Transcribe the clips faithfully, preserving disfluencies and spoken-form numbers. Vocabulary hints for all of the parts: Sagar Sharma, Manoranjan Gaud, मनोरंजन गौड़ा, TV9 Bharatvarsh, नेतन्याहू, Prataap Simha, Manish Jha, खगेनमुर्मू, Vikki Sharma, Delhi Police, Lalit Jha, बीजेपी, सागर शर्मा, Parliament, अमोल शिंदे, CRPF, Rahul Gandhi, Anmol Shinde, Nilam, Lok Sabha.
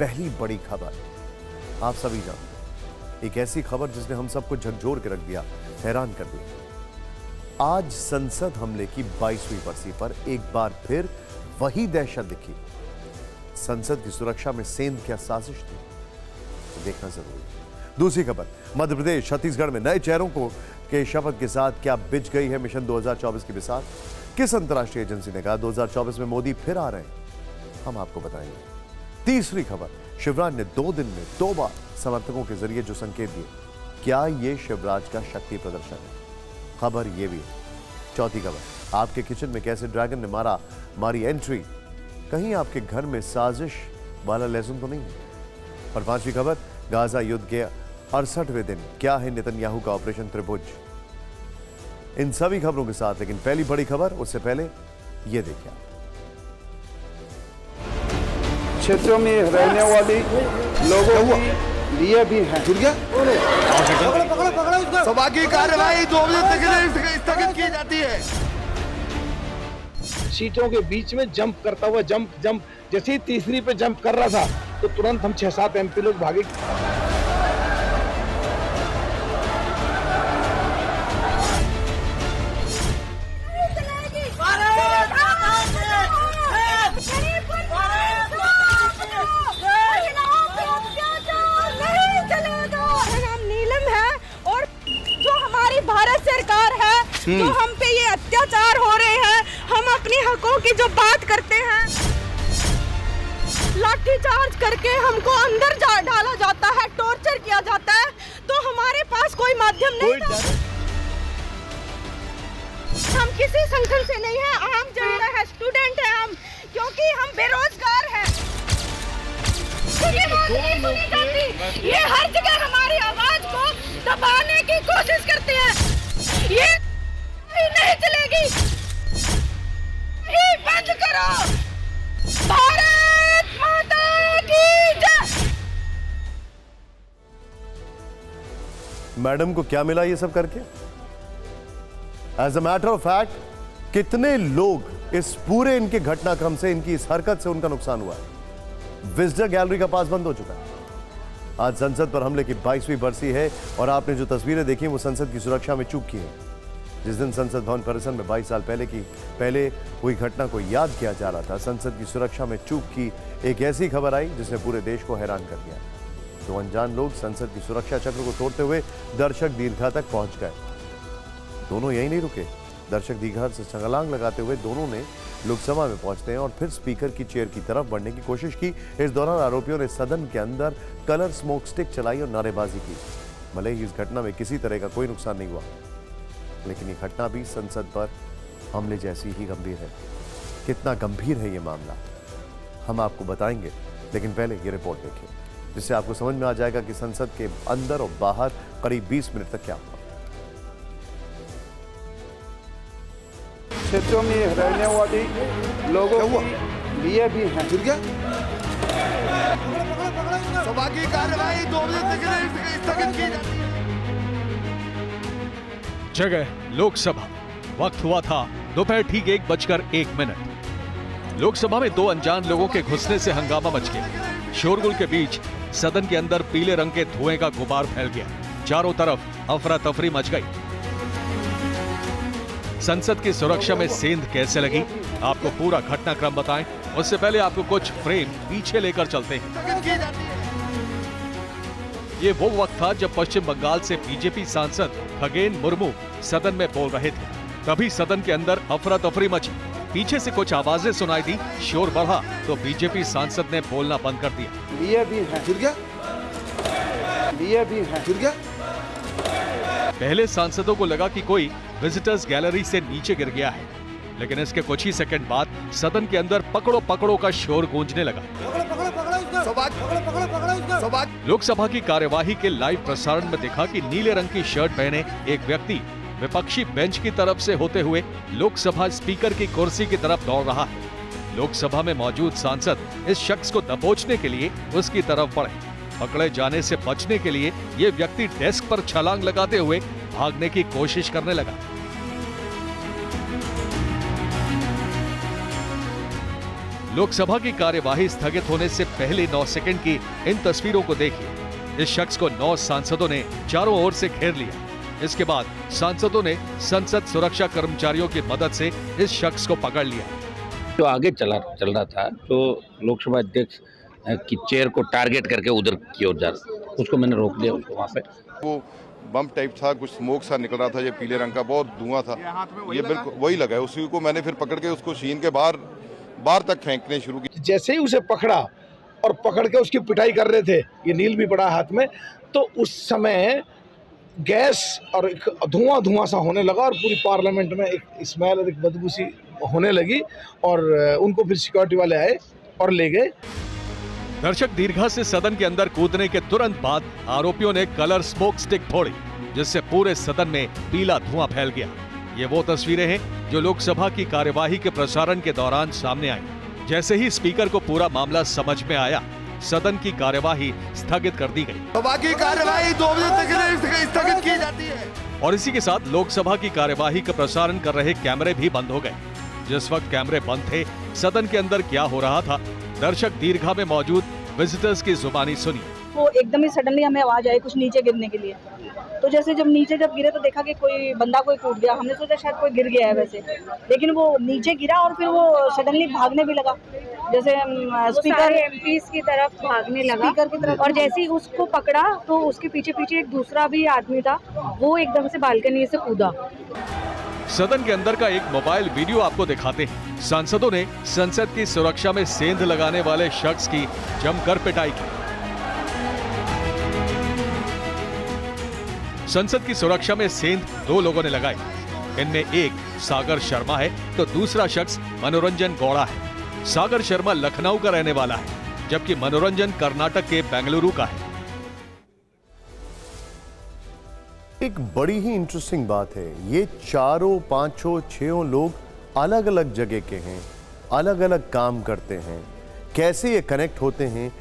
पहली बड़ी खबर आप सभी जानते, एक ऐसी खबर जिसने हम सबको झकझोर के रख दिया, हैरान कर दिया। आज संसद हमले की बाईसवीं बरसी पर एक बार फिर वही दहशत दिखी। संसद की सुरक्षा में सेंध क्या साजिश थी, तो देखना जरूरी है। दूसरी खबर, मध्य प्रदेश छत्तीसगढ़ में नए चेहरों को के शपथ के साथ क्या बिछ गई है मिशन दो हज़ार चौबीस की मिसाल। किस अंतर्राष्ट्रीय एजेंसी ने कहा दो हज़ार चौबीस में मोदी फिर आ रहे हैं, हम आपको बताएंगे। तीसरी खबर, शिवराज ने दो दिन में दो बार समर्थकों के जरिए जो संकेत दिए, क्या यह शिवराज का शक्ति प्रदर्शन है, खबर यह भी है। चौथी खबर, आपके किचन में कैसे ड्रैगन ने मारा मारी एंट्री, कहीं आपके घर में साजिश वाला लहसुन तो नहीं है। और पांचवी खबर, गाजा युद्ध के अड़सठवें दिन क्या है नेतन्याहू का ऑपरेशन त्रिभुज। इन सभी खबरों के साथ, लेकिन पहली बड़ी खबर, उससे पहले ये देखिए। क्षेत्रों में रहने वाले लोगों के लिए भी है सौभाग्य कार्यवाही दो बजे स्थगित की जाती है। सीटों के बीच में जंप करता हुआ जंप जंप जैसे ही तीसरी पे जंप कर रहा था तो तुरंत हम छह सात एमपी लोग भागे। जो तो हम पे ये अत्याचार हो रहे हैं, हम अपने हकों की जो बात करते हैं, लाठी चार्ज करके हमको अंदर जा, डाला जाता है, टॉर्चर किया जाता है, तो हमारे पास कोई माध्यम नहीं था। हम किसी संगठन से नहीं है, आम जनता है, स्टूडेंट है हम, क्योंकि हम बेरोजगार हैं। ये हर जगह हमारी आवाज को दबाने की कोशिश करते हैं। ये नहीं चलेगी, ये बंद करो। भारत माता की जय। मैडम को क्या मिला ये सब करके? As a matter of fact, कितने लोग इस पूरे इनके घटनाक्रम से, इनकी इस हरकत से उनका नुकसान हुआ है। विजिटर गैलरी का पास बंद हो चुका है। आज संसद पर हमले की बाईसवीं बरसी है और आपने जो तस्वीरें देखी वो संसद की सुरक्षा में चूक की है। जिस दिन संसद भवन परिसर में बाईस साल पहले की पहले हुई घटना को याद किया जा रहा था, संसद की सुरक्षा में चूक की एक ऐसी खबर आई जिसने पूरे देश को हैरान कर दिया। तो अनजान लोग संसद की सुरक्षा चक्र को तोड़ते हुए दर्शक दीर्घा तक पहुंच गए। दोनों यही नहीं रुके, दर्शक दीर्घा से छलांग लगाते हुए दोनों ने लोकसभा में पहुंचते हैं और फिर स्पीकर की चेयर की तरफ बढ़ने की कोशिश की। इस दौरान आरोपियों ने सदन के अंदर कलर स्मोक स्टिक चलाई और नारेबाजी की। भले ही इस घटना में किसी तरह का कोई नुकसान नहीं हुआ, लेकिन यह घटना भी संसद पर हमले जैसी ही गंभीर है। कितना गंभीर है यह मामला हम आपको बताएंगे, लेकिन पहले ये रिपोर्ट देखिए जिससे आपको समझ में आ जाएगा कि संसद के अंदर और बाहर करीब बीस मिनट तक क्या हुआ। क्षेत्रों में रहने वाले लोगों के लिए भी है सौभाग्य कार्यवाही दो बजे तक स्थगित की जाती है। जगह लोकसभा, वक्त हुआ था दोपहर ठीक एक बजकर एक मिनट। लोकसभा में दो अनजान लोगों के घुसने से हंगामा मच गया। शोरगुल के बीच सदन के अंदर पीले रंग के धुएं का गुबार फैल गया। चारों तरफ अफरा तफरी मच गई। संसद की सुरक्षा में सेंध कैसे लगी, आपको पूरा घटनाक्रम बताएं, उससे पहले आपको कुछ फ्रेम पीछे लेकर चलते हैं। ये वो वक्त था जब पश्चिम बंगाल से बीजेपी सांसद खगेनमुर्मू सदन में बोल रहे थे। तभी सदन के अंदर अफरा तफरी मची, पीछे से कुछ आवाजें सुनाई दी, शोर बढ़ा तो बीजेपी सांसद ने बोलना बंद कर दिया। लिए भी है गिर गया, लिए भी है गिर गया। पहले सांसदों को लगा कि कोई विजिटर्स गैलरी से नीचे गिर गया है, लेकिन इसके कुछ ही सेकंड बाद सदन के अंदर पकड़ो पकड़ो का शोर गूंजने लगा। लोकसभा की कार्यवाही के लाइव प्रसारण में देखा कि नीले रंग की शर्ट पहने एक व्यक्ति विपक्षी बेंच की तरफ से होते हुए लोकसभा स्पीकर की कुर्सी की तरफ दौड़ रहा है। लोकसभा में मौजूद सांसद इस शख्स को दबोचने के लिए उसकी तरफ बढ़े। पकड़े जाने से बचने के लिए ये व्यक्ति डेस्क पर छलांग लगाते हुए भागने की कोशिश करने लगा। लोकसभा की कार्यवाही स्थगित होने से पहले नौ सेकंड की इन तस्वीरों को देखिए। इस शख्स को नौ सांसदों ने चारों ओर से घेर लिया। इसके बाद सांसदों ने संसद सुरक्षा कर्मचारियों की मदद से इस शख्स को पकड़ लिया। जो आगे चला चल रहा था, जो लोकसभा अध्यक्ष की चेयर को टारगेट करके उधर की ओर जा रहा, उसको मैंने रोक दिया। उसको वहाँ पे वो बम टाइप था, कुछ स्मोक सा निकल रहा था, ये पीले रंग का बहुत धुआं था, ये बिल्कुल वही लगा है। उसी को मैंने फिर पकड़ के उसको शीन के बाहर बाहर तक फेंकने शुरू की। जैसे ही उसे पकड़ा और पकड़ के उसकी पिटाई कर रहे थे, ये नील भी पड़ा हाथ में, तो उस समय गैस और धुआं धुआं सा होने लगा और पूरी पार्लियामेंट में एक स्मेल और एक बदबू सी होने लगी और उनको फिर सिक्योरिटी वाले आए और ले गए। दर्शक दीर्घा से सदन के अंदर कूदने के तुरंत बाद आरोपियों ने कलर स्मोक स्टिक फोड़ी, जिससे पूरे सदन में पीला धुआं फैल गया। ये वो तस्वीरें हैं जो लोकसभा की कार्यवाही के प्रसारण के दौरान सामने आई। जैसे ही स्पीकर को पूरा मामला समझ में आया, सदन की कार्यवाही स्थगित कर दी गई। बाकी कार्यवाही दो बजे तक स्थगित की जाती है। और इसी के साथ लोकसभा की कार्यवाही का प्रसारण कर रहे कैमरे भी बंद हो गए। जिस वक्त कैमरे बंद थे, सदन के अंदर क्या हो रहा था, दर्शक दीर्घा में मौजूद विजिटर्स की जुबानी सुनी। वो एकदम ही सडनली हमें आवाज आई कुछ नीचे गिरने के लिए, तो जैसे जब नीचे जब गिरे तो देखा कि कोई बंदा कोई कूद गया। हमने सोचा शायद कोई गिर गया है वैसे, लेकिन वो नीचे गिरा और फिर वो सडनली भागने भी लगा, जैसे स्पीकर एमपीस की तरफ भागने लगा स्पीकर की तरफ। और जैसे ही उसको पकड़ा तो उसके पीछे पीछे एक दूसरा भी आदमी था, वो एकदम से बालकनी से कूदा। सदन के अंदर का एक मोबाइल वीडियो आपको दिखाते हैं। सांसदों ने संसद की सुरक्षा में सेंध लगाने वाले शख्स की जमकर पिटाई की। संसद की सुरक्षा में सेंध दो लोगों ने लगाई। इनमें एक सागर शर्मा है तो दूसरा शख्स मनोरंजन गौड़ा है। सागर शर्मा लखनऊ का रहने वाला है, जबकि मनोरंजन कर्नाटक के बेंगलुरु का है। एक बड़ी ही इंटरेस्टिंग बात है, ये चारों पांचों छहों लोग अलग अलग जगह के हैं, अलग अलग काम करते हैं। कैसे ये कनेक्ट होते हैं,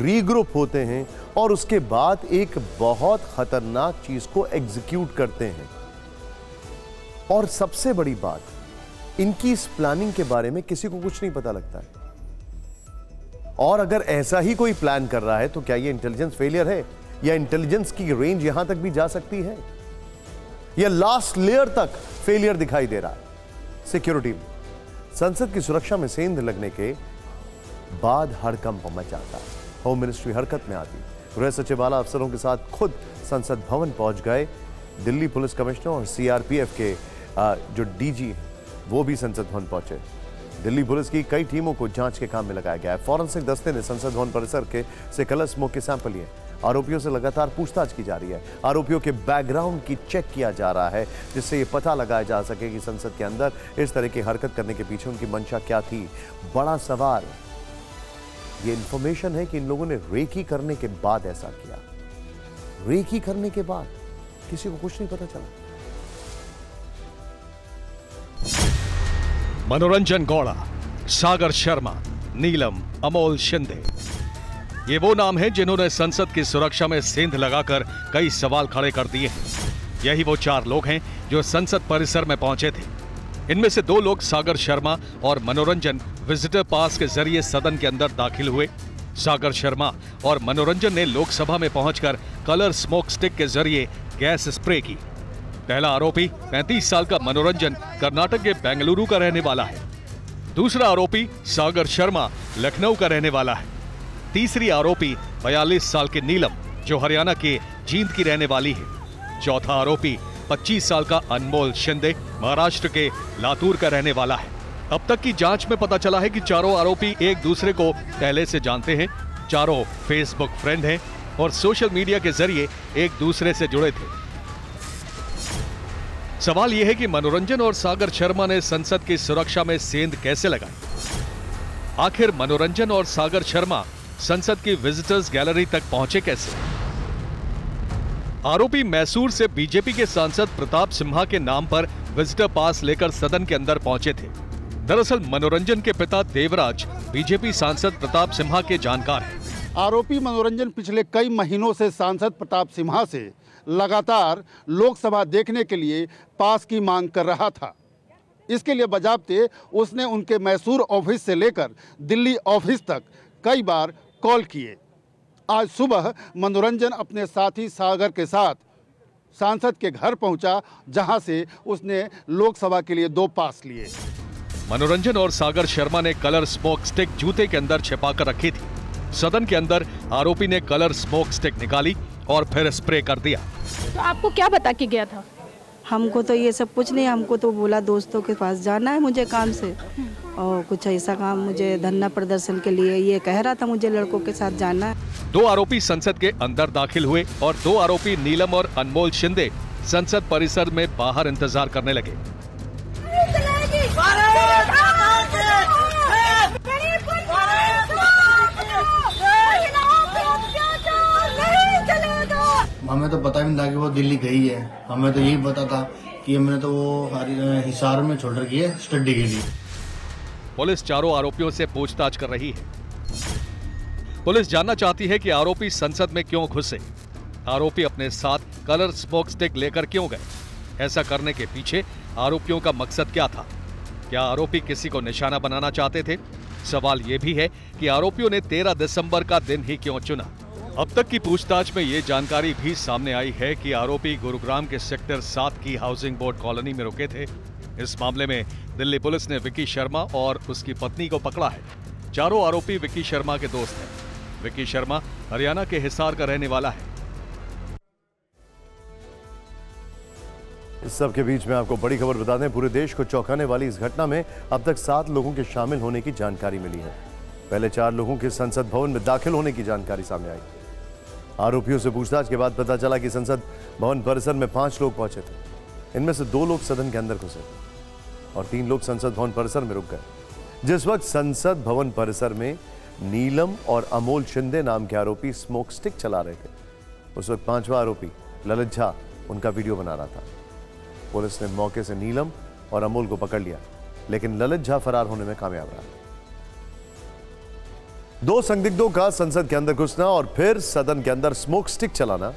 रीग्रुप होते हैं और उसके बाद एक बहुत खतरनाक चीज़ को एग्जीक्यूट करते हैं। और सबसे बड़ी बात, इनकी इस प्लानिंग के बारे में किसी को कुछ नहीं पता लगता है। और अगर ऐसा ही कोई प्लान कर रहा है तो क्या ये इंटेलिजेंस फेलियर है, या इंटेलिजेंस की रेंज यहां तक भी जा सकती है, या लास्ट लेयर तक फेलियर दिखाई दे रहा है सिक्योरिटी में। संसद की सुरक्षा में सेंध लगने के बाद हड़कंप मचा था, होम मिनिस्ट्री हरकत में आती, गृह सचिवालय अफसरों के साथ खुद संसद भवन पहुंच गए। दिल्ली पुलिस कमिश्नर और सीआरपीएफ के जो डीजी हैं वो भी संसद भवन पहुंचे। दिल्ली पुलिस की कई टीमों को जांच के काम में लगाया गया है। फॉरेंसिक दस्ते ने संसद भवन परिसर के से कलर स्मोक के सैंपल लिए। आरोपियों से लगातार पूछताछ की जा रही है। आरोपियों के बैकग्राउंड की चेक किया जा रहा है, जिससे ये पता लगाया जा सके कि संसद के अंदर इस तरह की हरकत करने के पीछे उनकी मंशा क्या थी। बड़ा सवाल ये इंफॉर्मेशन है कि इन लोगों ने रेकी करने के बाद ऐसा किया। रेकी करने के बाद किसी को कुछ नहीं पता चला। मनोरंजन गौड़ा, सागर शर्मा, नीलम, अमोल शिंदे, ये वो नाम हैं जिन्होंने संसद की सुरक्षा में सेंध लगाकर कई सवाल खड़े कर दिए हैं। यही वो चार लोग हैं जो संसद परिसर में पहुंचे थे। इनमें से दो लोग, सागर शर्मा और मनोरंजन, विजिटर पास के जरिए सदन के अंदर दाखिल हुए। सागर शर्मा और मनोरंजन ने लोकसभा में पहुंचकर कलर स्मोक स्टिक के जरिए गैस स्प्रे की। पहला आरोपी पैंतीस साल का मनोरंजन कर्नाटक के बेंगलुरु का रहने वाला है। दूसरा आरोपी सागर शर्मा लखनऊ का रहने वाला है। तीसरी आरोपी बयालीस साल के नीलम, जो हरियाणा के जींद की रहने वाली है। चौथा आरोपी पच्चीस साल का अनमोल शिंदे महाराष्ट्र के लातूर का रहने वाला है। अब तक की जांच में पता चला है कि चारों आरोपी एक दूसरे को पहले से जानते हैं, चारों फेसबुक फ्रेंड हैं और सोशल मीडिया के जरिए एक दूसरे से जुड़े थे। सवाल यह है कि मनोरंजन और सागर शर्मा ने संसद की सुरक्षा में सेंध कैसे लगाई। आखिर मनोरंजन और सागर शर्मा संसद की विजिटर्स गैलरी तक पहुंचे कैसे? आरोपी मैसूर से बीजेपी के सांसद प्रताप सिम्हा के नाम पर विजिटर पास लेकर सदन के अंदर पहुंचे थे। दरअसल मनोरंजन के पिता देवराज बीजेपी सांसद प्रताप सिम्हा के जानकार हैं। आरोपी मनोरंजन पिछले कई महीनों से सांसद प्रताप सिम्हा से लगातार लोकसभा देखने के लिए पास की मांग कर रहा था। इसके लिए बजाबते उसने उनके मैसूर ऑफिस से लेकर दिल्ली ऑफिस तक कई बार कॉल किए। आज सुबह मनोरंजन अपने साथी सागर के साथ सांसद के घर पहुंचा, जहां से उसने लोकसभा के लिए दो पास लिए। मनोरंजन और सागर शर्मा ने कलर स्मोक स्टिक जूते के अंदर छिपा कर रखी थी। सदन के अंदर आरोपी ने कलर स्मोक स्टिक निकाली और फिर स्प्रे कर दिया। तो आपको क्या बता के गया था? हमको तो ये सब कुछ नहीं, हमको तो बोला दोस्तों के पास जाना है मुझे काम से, और कुछ ऐसा काम मुझे धरना प्रदर्शन के लिए, ये कह रहा था मुझे लड़कों के साथ जाना है। दो आरोपी संसद के अंदर दाखिल हुए और दो आरोपी नीलम और अनमोल शिंदे संसद परिसर में बाहर इंतजार करने लगे। हमें तो पता भी नहीं था कि वो दिल्ली गई है, हमें तो यही पता था कि हमने तो वो हिसार में छोड़ रखी है स्टडी के लिए। पुलिस चारों आरोपियों से पूछताछ कर रही है। पुलिस जानना चाहती है कि आरोपी संसद में क्यों घुसे, आरोपी अपने साथ कलर स्मोक स्टिक लेकर क्यों गए, ऐसा करने के पीछे आरोपियों का मकसद क्या था, क्या आरोपी किसी को निशाना बनाना चाहते थे। सवाल ये भी है कि आरोपियों ने तेरह दिसंबर का दिन ही क्यों चुना। अब तक की पूछताछ में ये जानकारी भी सामने आई है कि आरोपी गुरुग्राम के सेक्टर सात की हाउसिंग बोर्ड कॉलोनी में रुके थे। इस मामले में दिल्ली पुलिस ने विक्की शर्मा और उसकी पत्नी को पकड़ा है। चारों आरोपी विक्की शर्मा के दोस्त हैं। विक्की शर्मा हरियाणा के हिसार का रहने वाला है। इस सब के बीच में आपको बड़ी खबर बता दें, पूरे देश को चौंकाने वाली इस घटना में अब तक सात लोगों के शामिल होने की जानकारी मिली है। पहले चार लोगों के संसद भवन में दाखिल होने की जानकारी सामने आई। आरोपियों से पूछताछ के बाद पता चला कि संसद भवन परिसर में पांच लोग पहुंचे थे। इनमें से दो लोग सदन के अंदर घुसे और तीन लोग संसद भवन परिसर में रुक गए। जिस वक्त संसद भवन परिसर में नीलम और अमोल शिंदे नाम के आरोपी स्मोक स्टिक चला रहे थे, उस वक्त पांचवा आरोपी ललित झा उनका वीडियो बना रहा था। पुलिस ने मौके से नीलम और अमोल को पकड़ लिया, लेकिन ललित झा फरार होने में कामयाब रहा। दो संदिग्धों का संसद के अंदर घुसना और फिर सदन के अंदर स्मोक स्टिक चलाना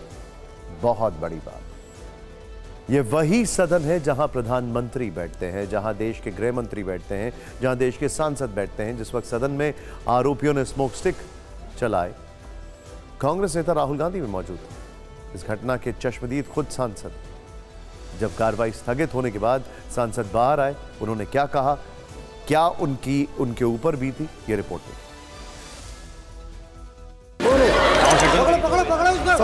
बहुत बड़ी बात। यह वही सदन है जहां प्रधानमंत्री बैठते हैं, जहां देश के गृह मंत्री बैठते हैं, जहां देश के सांसद बैठते हैं। जिस वक्त सदन में आरोपियों ने स्मोक स्टिक चलाए, कांग्रेस नेता राहुल गांधी भी मौजूद थे। इस घटना के चश्मदीद खुद सांसद। जब कार्रवाई स्थगित होने के बाद सांसद बाहर आए, उन्होंने क्या कहा, क्या उनकी उनके ऊपर बीती, ये रिपोर्ट में।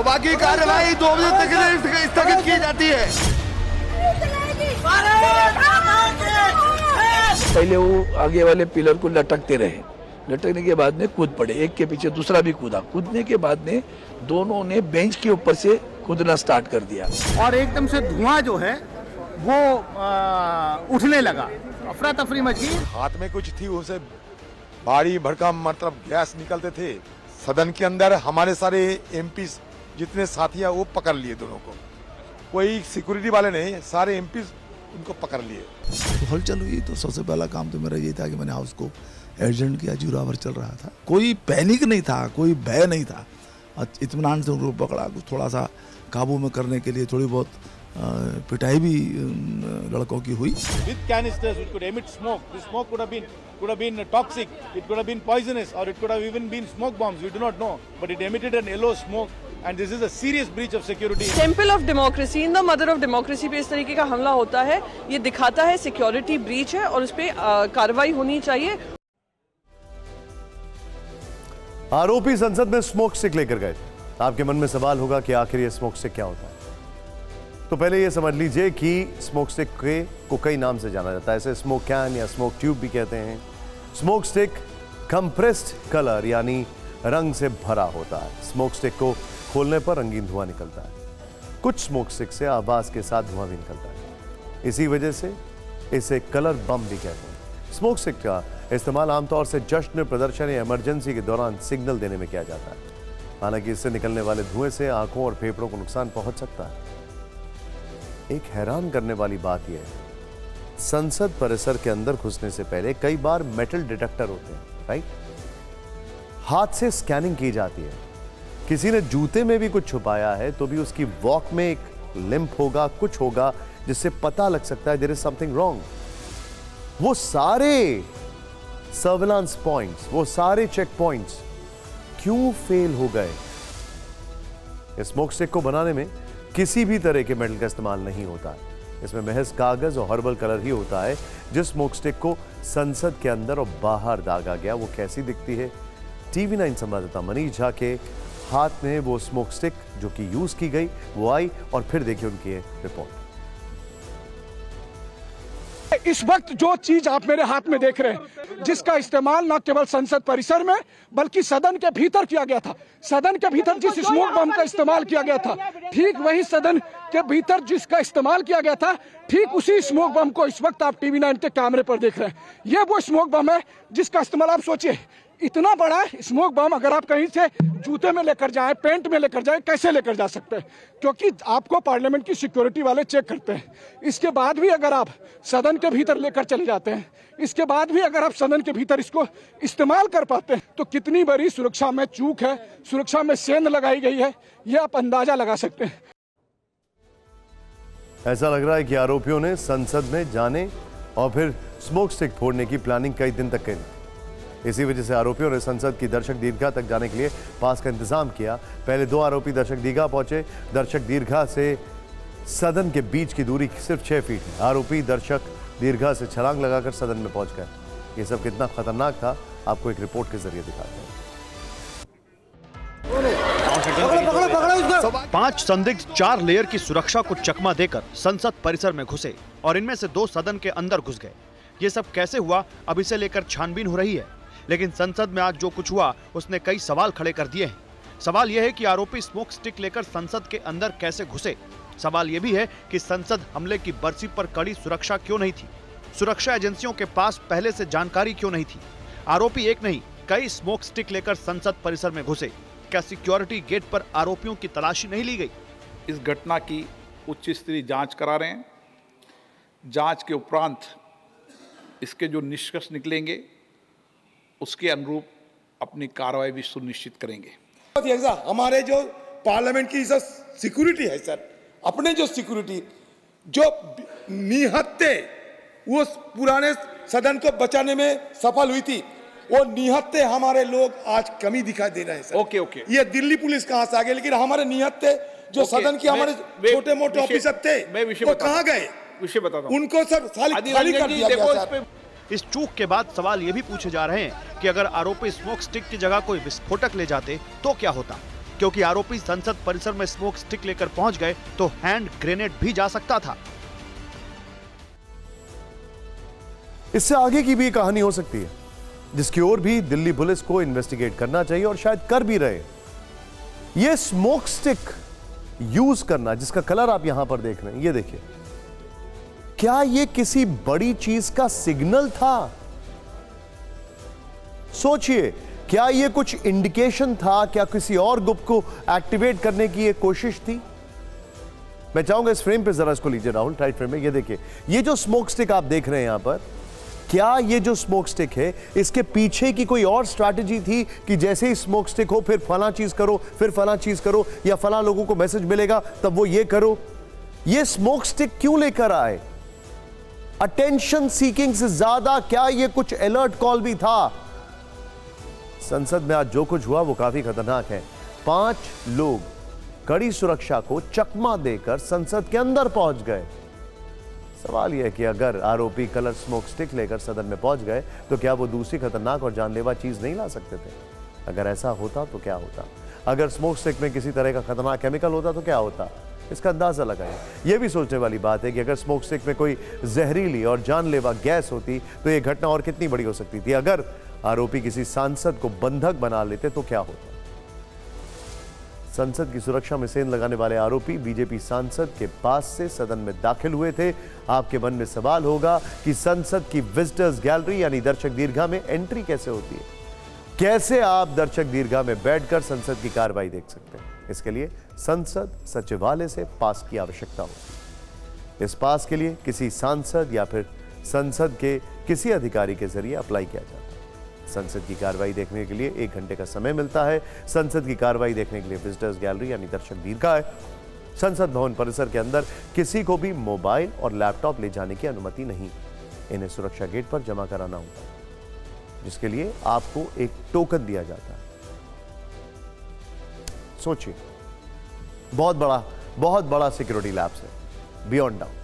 बाकी कार्रवाई दो बजे तक के लिए स्थगित की जाती है। पहले वो आगे वाले पिलर को लटकते रहे, लटकने के बाद में कूद पड़े, एक के पीछे दूसरा भी कूदा। कूदने के बाद में दोनों ने बेंच के ऊपर से कूदना स्टार्ट कर दिया और एकदम से धुआं जो है वो आ, उठने लगा। अफरा तफरी मची। हाथ में कुछ थी, उसे भारी भड़कम मतलब गैस निकलते थे। सदन के अंदर हमारे सारे एमपी जितने साथी हैं वो पकड़ लिए दोनों को, कोई सिक्योरिटी वाले नहीं, सारे एमपी उनको पकड़ लिए। तो हलचल हुई, तो सबसे पहला काम तो मेरा ये था कि मैंने हाउस को एजेंट किया। जुरावर चल रहा था, कोई पैनिक नहीं था, कोई भय नहीं था, इत्मीनान से उनको पकड़ा। कुछ थोड़ा सा काबू में करने के लिए थोड़ी बहुत पिटाई भी लड़कों की हुई। With canisters, it could emit smoke. The smoke could have been could have been toxic. It could have been poisonous, or it could have even been smoke bombs. We do not know, but it emitted an yellow smoke, and this is a serious breach of security. Temple of democracy, in the mother of democracy पे इस तरीके का हमला होता है, ये दिखाता है security breach है और उस पे कार्रवाई होनी चाहिए। आरोपी संसद में स्मोक स्टिक लेकर गए। आपके मन में सवाल होगा कि आखिर ये स्मोक स्टिक क्या होता है? तो पहले ये समझ लीजिए कि स्मोक स्टिक के को कई नाम से जाना जाता है। इसे स्मोक कैन या स्मोक ट्यूब भी कहते हैं। स्मोक स्टिक कंप्रेस्ड कलर यानी रंग से भरा होता है। स्मोक स्टिक को खोलने पर रंगीन धुआं निकलता है। कुछ स्मोक स्टिक से आवाज के साथ धुआं भी निकलता है, इसी वजह से इसे कलर बम भी कहते हैं। स्मोक स्टिक का इस्तेमाल आमतौर से जश्न, प्रदर्शन या इमरजेंसी के दौरान सिग्नल देने में किया जाता है। हालांकि इससे निकलने वाले धुएं से आंखों और फेफड़ों को नुकसान पहुंच सकता है। एक हैरान करने वाली बात यह है, संसद परिसर के अंदर घुसने से पहले कई बार मेटल डिटेक्टर होते हैं, राइट? हाथ से स्कैनिंग की जाती है। किसी ने जूते में भी कुछ छुपाया है तो भी उसकी वॉक में एक लिंप होगा, कुछ होगा जिससे पता लग सकता है देयर इज समथिंग रॉन्ग। वो सारे सर्विलांस पॉइंट्स, वो सारे चेक पॉइंट्स क्यों फेल हो गए? इस स्मोक स्टिक को बनाने में किसी भी तरह के मेटल का इस्तेमाल नहीं होता है। इसमें महज कागज और हर्बल कलर ही होता है। जिस स्मोक स्टिक को संसद के अंदर और बाहर दागा गया वो कैसी दिखती है? टीवी नाइन संवाददाता मनीष झा के हाथ में वो स्मोक स्टिक जो कि यूज की गई वो आई, और फिर देखिए उनकी रिपोर्ट। इस वक्त जो चीज आप मेरे हाथ में देख रहे हैं, जिसका इस्तेमाल न केवल संसद परिसर में बल्कि सदन के भीतर किया गया था, सदन के भीतर जिस स्मोक बम का इस्तेमाल किया गया था, ठीक वही सदन के भीतर जिसका इस्तेमाल किया गया था, ठीक उसी स्मोक बम को इस वक्त आप टीवी नाइन के कैमरे पर देख रहे हैं। ये वो स्मोक बम है जिसका इस्तेमाल, आप सोचिए इतना बड़ा स्मोक बम अगर आप कहीं से जूते में लेकर जाएं, पेंट में लेकर जाएं, कैसे लेकर जा सकते हैं? क्योंकि आपको पार्लियामेंट की सिक्योरिटी वाले चेक करते हैं। इसके बाद भी अगर आप सदन के भीतर लेकर चले जाते हैं, इसके बाद भी अगर आप सदन के भीतर इसको इस्तेमाल कर पाते हैं, तो कितनी बड़ी सुरक्षा में चूक है, सुरक्षा में सेंध लगाई गई है, यह आप अंदाजा लगा सकते हैं। ऐसा लग रहा है कि आरोपियों ने संसद में जाने और फिर स्मोक स्टिक फोड़ने की प्लानिंग कई दिन तक करी। इसी वजह से आरोपियों ने संसद की दर्शक दीर्घा तक जाने के लिए पास का इंतजाम किया। पहले दो आरोपी दर्शक दीर्घा पहुंचे। दर्शक दीर्घा से सदन के बीच की दूरी सिर्फ छः फीट है। आरोपी दर्शक दीर्घा से छलांग लगाकर सदन में पहुंच गए। ये सब कितना खतरनाक था आपको एक रिपोर्ट के जरिए दिखाते हैं। पांच संदिग्ध चार लेयर की सुरक्षा को चकमा देकर संसद परिसर में घुसे और इनमें से दो सदन के अंदर घुस गए। ये सब कैसे हुआ, अब इसे लेकर छानबीन हो रही है, लेकिन संसद में आज जो कुछ हुआ उसने कई सवाल खड़े कर दिए हैं। सवाल यह है कि आरोपी स्मोक स्टिक लेकर संसद के अंदर कैसे घुसे। सवाल यह भी है कि संसद हमले की बरसी पर कड़ी सुरक्षा क्यों नहीं थी, सुरक्षा एजेंसियों के पास पहले से जानकारी क्यों नहीं थी। आरोपी एक नहीं कई स्मोक स्टिक लेकर संसद परिसर में घुसे। क्या सिक्योरिटी गेट पर आरोपियों की तलाशी नहीं ली गई? इस घटना की उच्च स्तरीय जाँच करा रहे हैं। जाँच के उपरांत इसके जो निष्कर्ष निकलेंगे उसके अनुरूप अपनी कार्रवाई भी सुनिश्चित करेंगे। हमारे जो पार्लियामेंट की सर सिक्योरिटी है सर, अपने जो सिक्योरिटी जो निहत्ते वो पुराने सदन को बचाने में सफल हुई थी, वो निहत्ते हमारे लोग आज कमी दिखाई दे रहे हैं सर। ओके ओके, ये दिल्ली पुलिस कहाँ से आ गई, लेकिन हमारे निहत्ते जो सदन के हमारे छोटे मोटे ऑफिसर थे वो कहाँ गए, विषय बता दो उनको सर, खाली कर दिया गया सर। इस चूक के बाद सवाल ये भी पूछे जा रहे हैं कि अगर आरोपी स्मोक स्टिक की जगह कोई विस्फोटक ले जाते तो क्या होता, क्योंकि आरोपी संसद परिसर में स्मोक स्टिक लेकर पहुंच गए तो हैंड ग्रेनेड भी जा सकता था। इससे आगे की भी कहानी हो सकती है जिसकी ओर भी दिल्ली पुलिस को इन्वेस्टिगेट करना चाहिए और शायद कर भी रहे। यह स्मोक स्टिक यूज करना जिसका कलर आप यहां पर देख रहे हैं, ये देखिए, क्या ये किसी बड़ी चीज का सिग्नल था? सोचिए, क्या ये कुछ इंडिकेशन था, क्या किसी और गुप्त को एक्टिवेट करने की ये कोशिश थी? मैं चाहूंगा इस फ्रेम पे जरा इसको लीजिए राहुल, टाइट फ्रेम में ये देखिए, ये जो स्मोक स्टिक आप देख रहे हैं यहां पर, क्या ये जो स्मोक स्टिक है इसके पीछे की कोई और स्ट्रैटेजी थी कि जैसे ही स्मोक स्टिक हो फिर फला चीज करो, फिर फला चीज करो, या फला लोगों को मैसेज मिलेगा तब वो ये करो? ये स्मोक स्टिक क्यों लेकर आए? अटेंशन सीकिंग से ज्यादा क्या ये कुछ अलर्ट कॉल भी था? संसद में आज जो कुछ हुआ वो काफी खतरनाक है। पांच लोग कड़ी सुरक्षा को चकमा देकर संसद के अंदर पहुंच गए। सवाल यह है कि अगर आरोपी कलर स्मोक स्टिक लेकर सदन में पहुंच गए तो क्या वो दूसरी खतरनाक और जानलेवा चीज नहीं ला सकते थे? अगर ऐसा होता तो क्या होता? अगर स्मोक स्टिक में किसी तरह का खतरनाक केमिकल होता तो क्या होता? इसका अंदाजा लगाएं। यह भी सोचने वाली बात है कि अगर स्मोक स्टिक में कोई जहरीली और जानलेवा गैस होती तो यह घटना और कितनी बड़ी हो सकती थी। अगर आरोपी किसी सांसद को बंधक बना लेते तो क्या होता? संसद की सुरक्षा में सेंध लगाने वाले आरोपी बीजेपी सांसद के पास से सदन में दाखिल हुए थे। आपके मन में सवाल होगा कि संसद की विजिटर्स गैलरी यानी दर्शक दीर्घा में एंट्री कैसे होती है? कैसे आप दर्शक दीर्घा में बैठकर संसद की कार्रवाई देख सकते हैं? इसके लिए संसद सचिवालय से पास की आवश्यकता होती है। इस पास के लिए किसी सांसद या फिर संसद के किसी अधिकारी के जरिए अप्लाई किया जाता है। संसद की कार्रवाई देखने के लिए एक घंटे का समय मिलता है। संसद की कार्रवाई देखने के लिए विजिटर्स गैलरी यानी दर्शक दीर्घा है। संसद भवन परिसर के अंदर किसी को भी मोबाइल और लैपटॉप ले जाने की अनुमति नहीं। इन्हें सुरक्षा गेट पर जमा कराना होता है, जिसके लिए आपको एक टोकन दिया जाता है। सोचिए, बहुत बड़ा बहुत बड़ा सिक्योरिटी लैब्स है, बियॉन्ड डाउट।